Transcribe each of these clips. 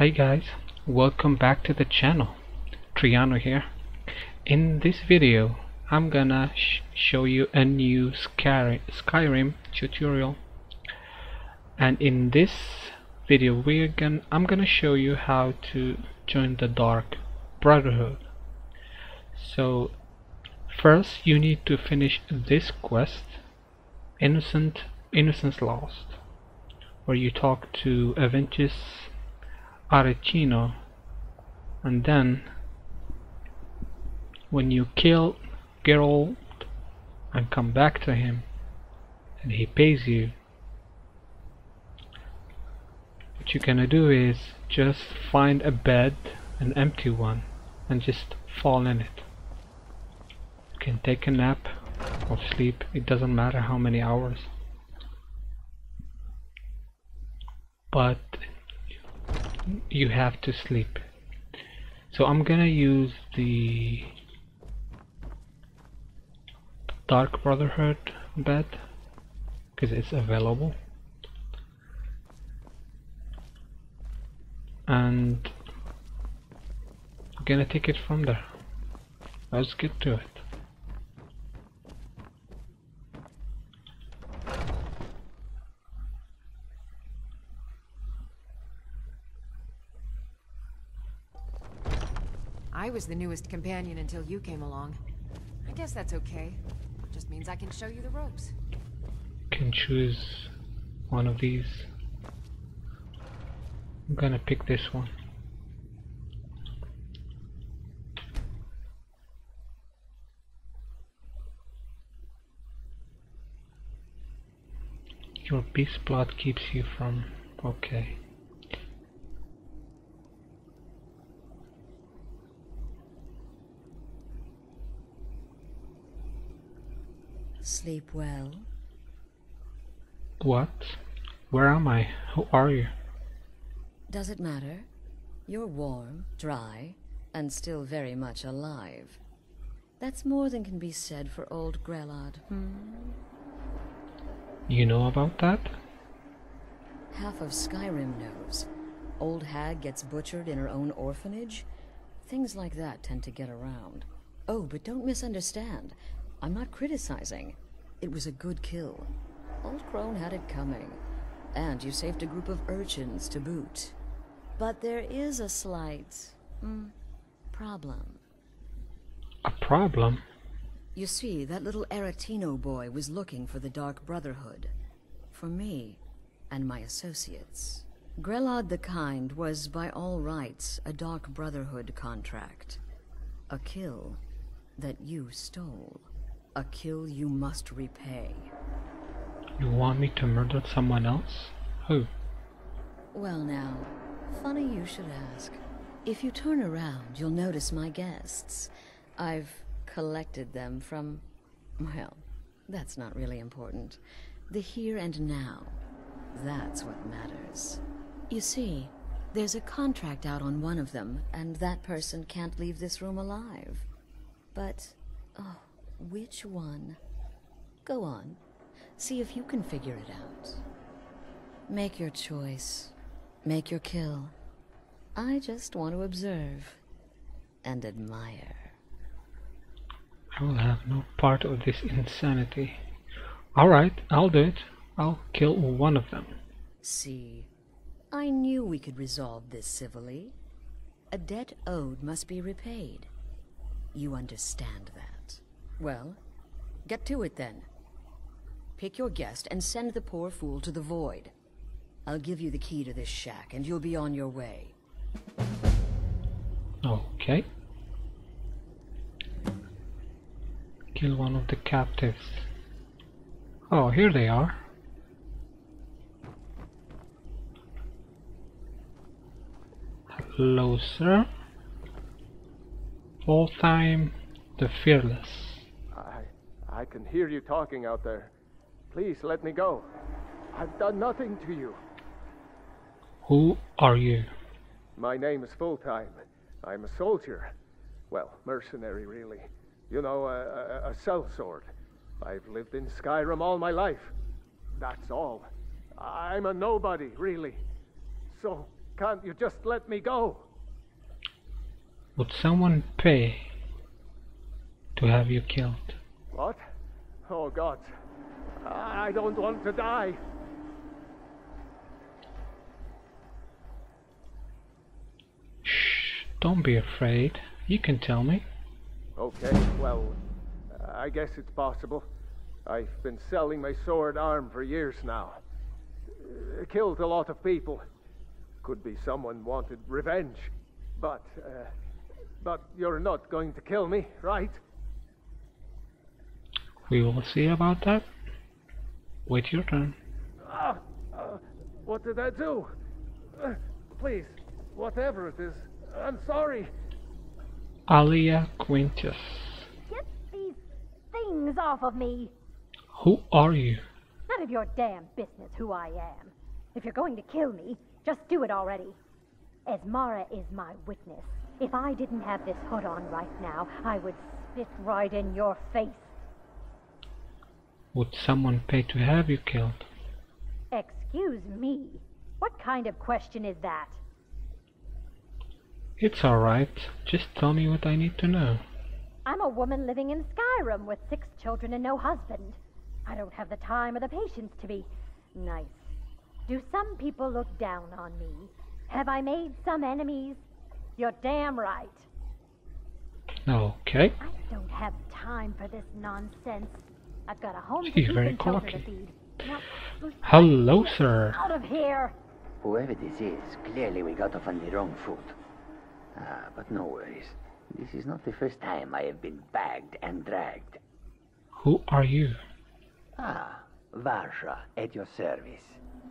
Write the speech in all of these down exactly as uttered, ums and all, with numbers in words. Hi guys, welcome back to the channel. Triano here. In this video I'm gonna sh show you a new Skyrim, Skyrim tutorial, and in this video we're gonna I'm gonna show you how to join the Dark Brotherhood. So first you need to finish this quest, Innocent Innocence Lost, where you talk to Aventus Aretino, and then when you kill Geralt and come back to him and he pays you, what you're gonna do is just find a bed, an empty one, and just fall in it. You can take a nap or sleep, it doesn't matter how many hours, but you have to sleep. So I'm gonna use the Dark Brotherhood bed because it's available, and I'm gonna take it from there. Let's get to it. I was the newest companion until you came along. I guess that's okay. Just means I can show you the ropes. Can choose one of these. I'm gonna pick this one. Your peace plot keeps you from... okay. Sleep well. What? Where am I? Who are you? Does it matter? You're warm, dry, and still very much alive. That's more than can be said for old Grelod. Hmm? You know about that? Half of Skyrim knows. Old hag gets butchered in her own orphanage. Things like that tend to get around. Oh, but don't misunderstand. I'm not criticizing. It was a good kill. Old Crone had it coming. And you saved a group of urchins to boot. But there is a slight... Mm, problem. A problem? You see, that little Aretino boy was looking for the Dark Brotherhood. For me and my associates. Grelod the Kind was, by all rights, a Dark Brotherhood contract. A kill that you stole. A kill you must repay. You want me to murder someone else? Who? Well now, funny you should ask. If you turn around, you'll notice my guests. I've collected them from... well, that's not really important. The here and now. That's what matters. You see, there's a contract out on one of them, and that person can't leave this room alive. But... oh... which one? Go on. See if you can figure it out. Make your choice. Make your kill. I just want to observe and admire. I will have no part of this insanity. Alright, I'll do it. I'll kill one of them. See, I knew we could resolve this civilly. A debt owed must be repaid. You understand that. Well, get to it then. Pick your guest and send the poor fool to the void. I'll give you the key to this shack and you'll be on your way. Okay. Kill one of the captives. Oh, here they are. Hello, sir. Full time the Fearless. I can hear you talking out there. Please let me go. I've done nothing to you. Who are you? My name is Fulltime. I'm a soldier. Well, mercenary really. You know, a, a, a sellsword. I've lived in Skyrim all my life. That's all. I'm a nobody, really. So Can't you just let me go? Would someone pay to have you killed? What? Oh God, I don't want to die. Shh, don't be afraid. You can tell me. Okay, well, I guess it's possible. I've been selling my sword arm for years now. Killed a lot of people. Could be someone wanted revenge. But, uh, but you're not going to kill me, right? We will see about that. Wait your turn. Uh, uh, what did I do? Uh, please, whatever it is, I'm sorry. Alia Quintus. Get these things off of me. Who are you? None of your damn business who I am. If you're going to kill me, just do it already. Esmara is my witness. If I didn't have this hood on right now, I would spit right in your face. Would someone pay to have you killed? Excuse me? What kind of question is that? It's alright. Just tell me what I need to know. I'm a woman living in Skyrim with six children and no husband. I don't have the time or the patience to be nice. Do some people look down on me? Have I made some enemies? You're damn right. Okay. I don't have time for this nonsense. I've got a home She's to very cocky. Hello, sir. Out of here. Whoever this is, clearly we got off on the wrong foot. Ah, but no worries. This is not the first time I have been bagged and dragged. Who are you? Ah, Varsha, at your service.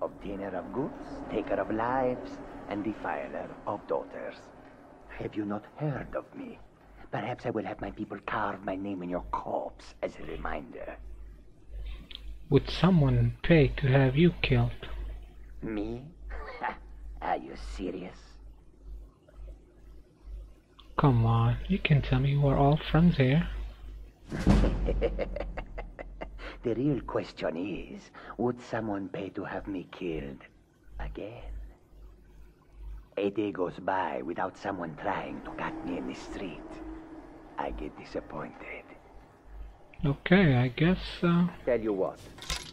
Obtainer of goods, taker of lives, and defiler of daughters. Have you not heard of me? Perhaps I will have my people carve my name in your corpse as a reminder. Would someone pay to have you killed? Me? Are you serious? Come on, you can tell me we're all friends here. The real question is, would someone pay to have me killed again? A day goes by without someone trying to cut me in the street. I get disappointed. Okay, I guess... Uh... Tell you what,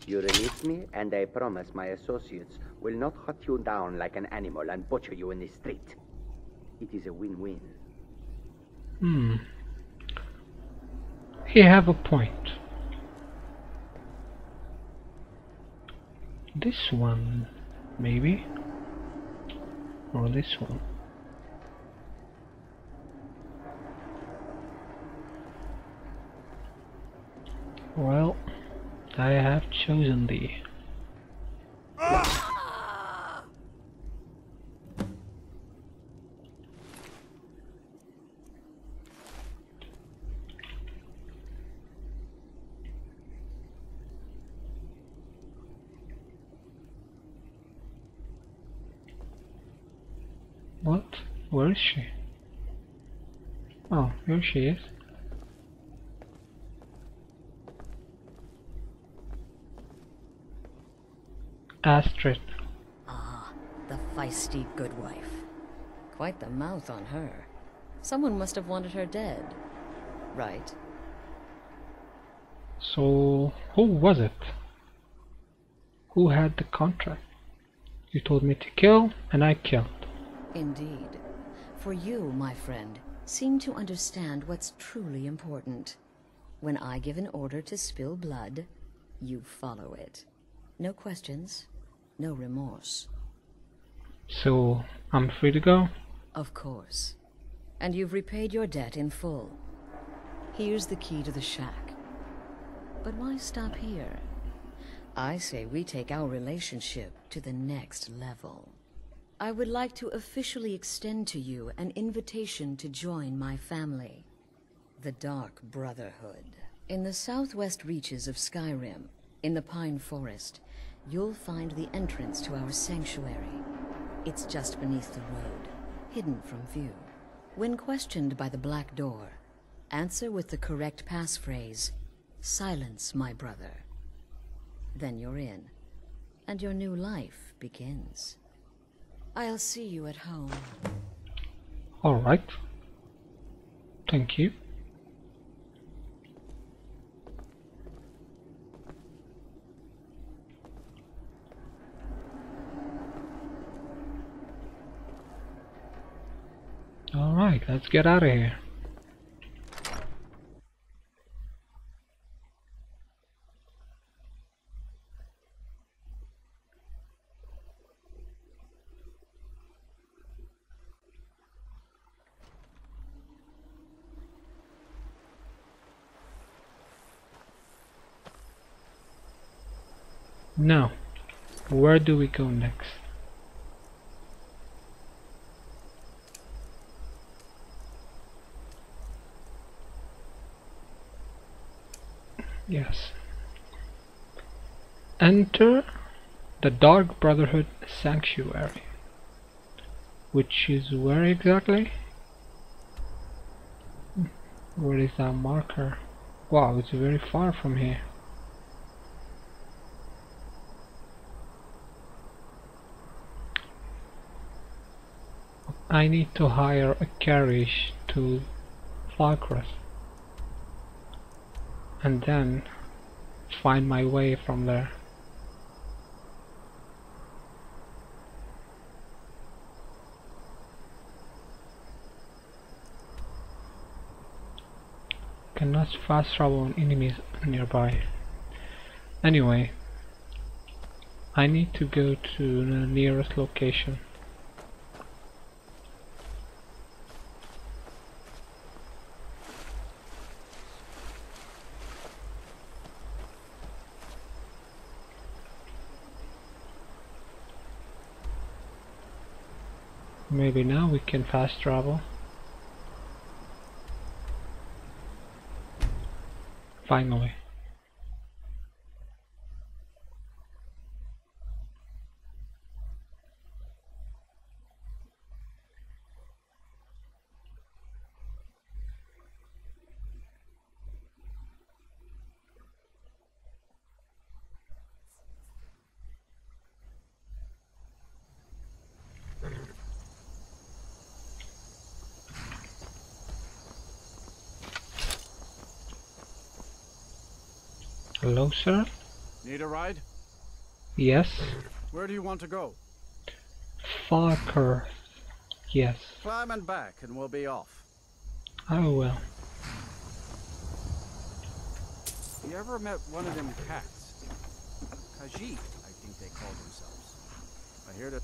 you release me and I promise my associates will not hunt you down like an animal and butcher you in the street. It is a win-win. Hmm. You have a point. This one, maybe? Or this one? Well, I have chosen thee. What? Where is she? Oh, here she is. Astrid. Ah, the feisty good wife. Quite the mouth on her. Someone must have wanted her dead, right? So, who was it? Who had the contract? You told me to kill, and I killed. Indeed. For you, my friend, seem to understand what's truly important. When I give an order to spill blood, you follow it. No questions, no remorse. So, I'm free to go? Of course. And you've repaid your debt in full. Here's the key to the shack. But why stop here? I say we take our relationship to the next level. I would like to officially extend to you an invitation to join my family, the Dark Brotherhood. In the southwest reaches of Skyrim, in the Pine Forest, you'll find the entrance to our sanctuary. It's just beneath the road, hidden from view. When questioned by the Black Door, answer with the correct passphrase, "Silence, my brother." Then you're in, and your new life begins. I'll see you at home. All right. Thank you. All right, let's get out of here. Now, where do we go next? Yes. Enter the Dark Brotherhood Sanctuary, which is where exactly? Where is that marker? Wow, it's very far from here. I need to hire a carriage to Falkreath and then find my way from there. Cannot fast travel on enemies nearby. Anyway, I need to go to the nearest location. Maybe now we can fast travel. Finally. Hello, sir. Need a ride? Yes. Where do you want to go? Falkreath. Yes. Climb and back and we'll be off. I will. You ever met one of them cats? Khajiit, I think they call themselves. I hear that.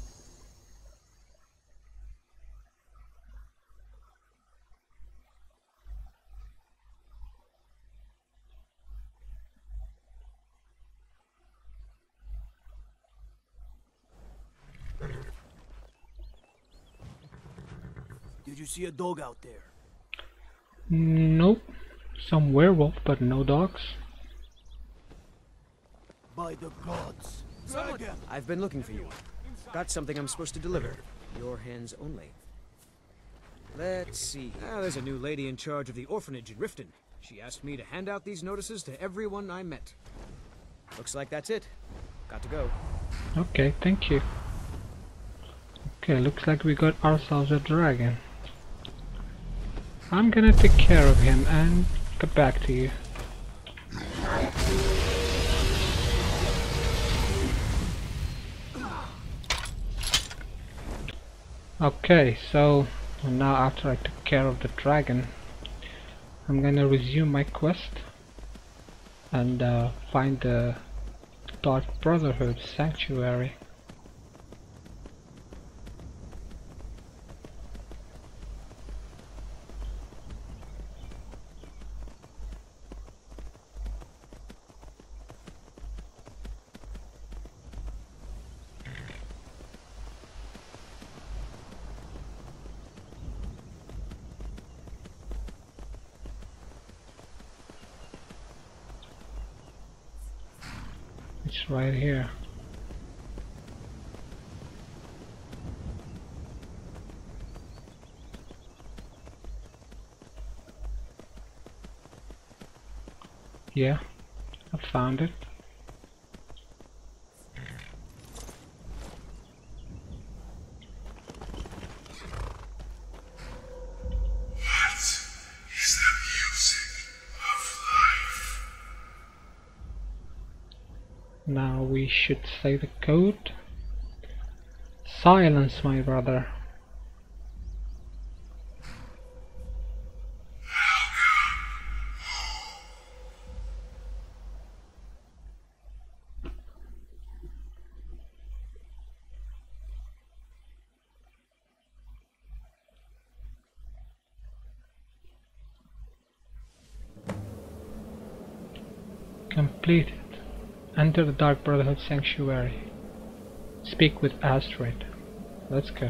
Did you see a dog out there? Nope. Some werewolf, but no dogs. By the gods. I've been looking for you. Got something I'm supposed to deliver. Your hands only. Let's see. Ah, there's a new lady in charge of the orphanage in Riften. She asked me to hand out these notices to everyone I met. Looks like that's it. Got to go. Okay, thank you. Okay, looks like we got ourselves a dragon. I'm gonna take care of him and get back to you. Okay, so now after I took care of the dragon, I'm gonna resume my quest and uh, find the Dark Brotherhood Sanctuary. It's right here. Yeah, I found it. Now we should say the code. Silence, my brother. Completed. Enter the Dark Brotherhood Sanctuary. Speak with Astrid. Let's go.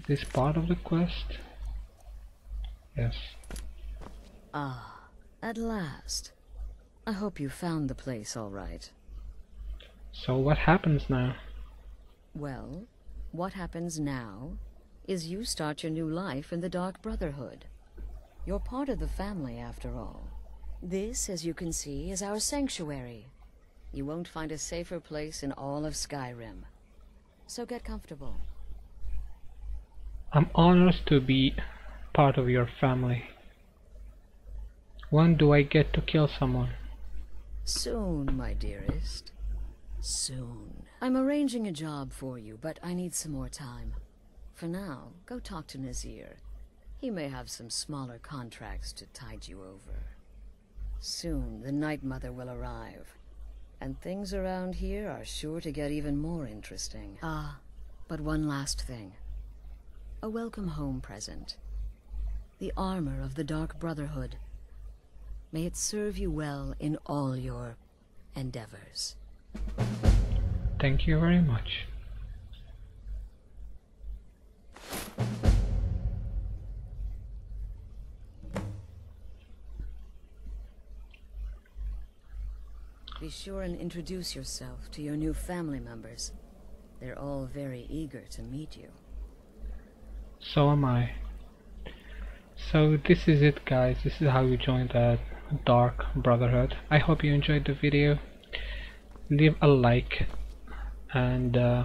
Is this part of the quest? Yes. Ah, at last. I hope you found the place all right. So what happens now? Well, what happens now is you start your new life in the Dark Brotherhood. You're part of the family, after all. This, as you can see, is our sanctuary. You won't find a safer place in all of Skyrim. So get comfortable. I'm honored to be part of your family. When do I get to kill someone? Soon, my dearest. Soon. I'm arranging a job for you, but I need some more time. For now, go talk to Nazir. He may have some smaller contracts to tide you over. Soon, the Night Mother will arrive, and things around here are sure to get even more interesting. Ah, but one last thing. A welcome home present. The armor of the Dark Brotherhood. May it serve you well in all your endeavors. Thank you very much. Be sure and introduce yourself to your new family members. They're all very eager to meet you. So am I. So this is it, guys. This is how you join the Dark Brotherhood. I hope you enjoyed the video. Leave a like and uh,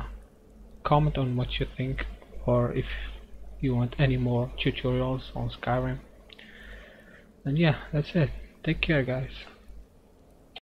comment on what you think, or if you want any more tutorials on Skyrim. And yeah, that's it. Take care, guys.